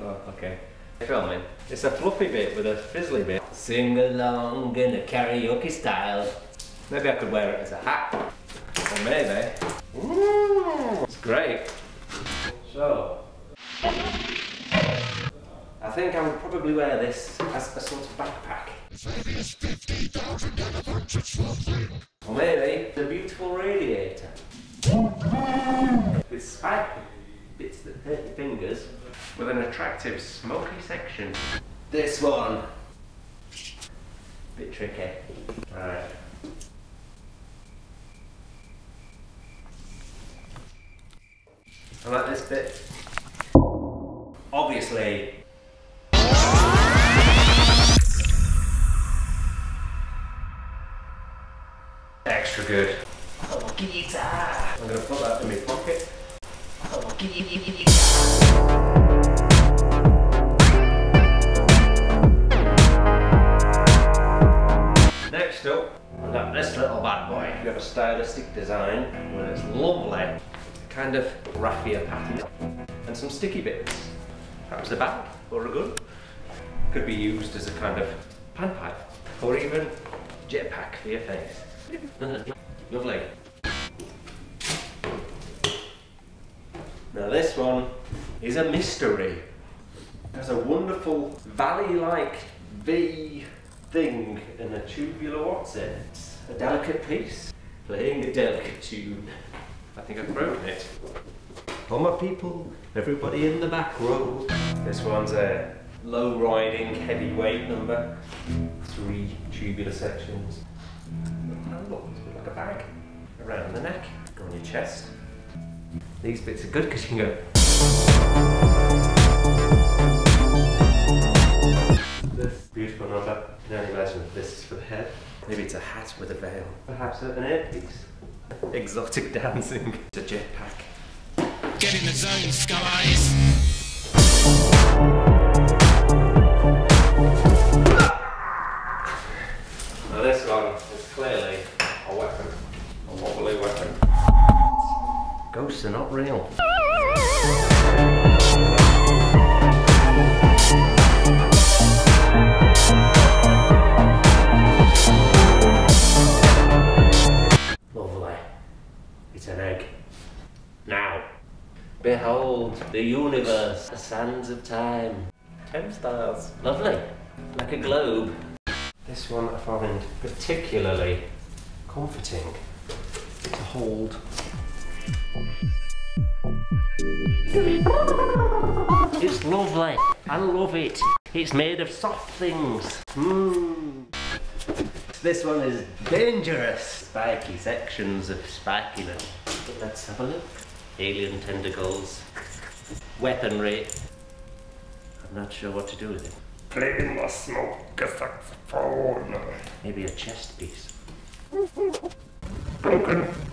Okay. Filming. It's a fluffy bit with a frizzly bit. Sing along in a karaoke style. Maybe I could wear it as a hat. Or maybe. Ooh, it's great. So, I think I would probably wear this as a sort of backpack. Or maybe the beautiful radiator. With spiky bits that hurt your fingers. With an attractive smoky section. This one. Bit tricky. Alright. I like this bit. Obviously. Extra good. Oh, guitar! I'm gonna put that in my pocket. Oh, guitar! Next up, I've got this little bad boy. We have a stylistic design where it's lovely, kind of raffia pattern, and some sticky bits. Perhaps a bag or a gun. Could be used as a kind of panpipe or even jetpack for your face. Lovely. Now this one is a mystery. There's a wonderful valley-like V thing in a tubular what's it? A delicate piece. Playing a delicate tune. I think I've broken it. All my people, everybody in the back row. This one's a low riding heavyweight number. 3 tubular sections. Handle, it's a bit like a bag. Around the neck, on your chest. These bits are good because you can go. This beautiful number. I can only imagine this is for the head. Maybe it's a hat with a veil. Perhaps an earpiece. Exotic dancing. It's a jetpack. Get in the zone, skies! Now this one is clearly a weapon. A wobbly weapon. Ghosts are not real. Lovely. It's an egg. Now, behold the universe, the sands of time. 10 stars. Lovely. Like a globe. This one I find particularly comforting to hold. It's lovely. I love it. It's made of soft things. This one is dangerous. Spiky sections of spikiness. Let's have a look. Alien tentacles. Weaponry. I'm not sure what to do with it. Playing the smoke a saxophone. Maybe a chest piece. Broken.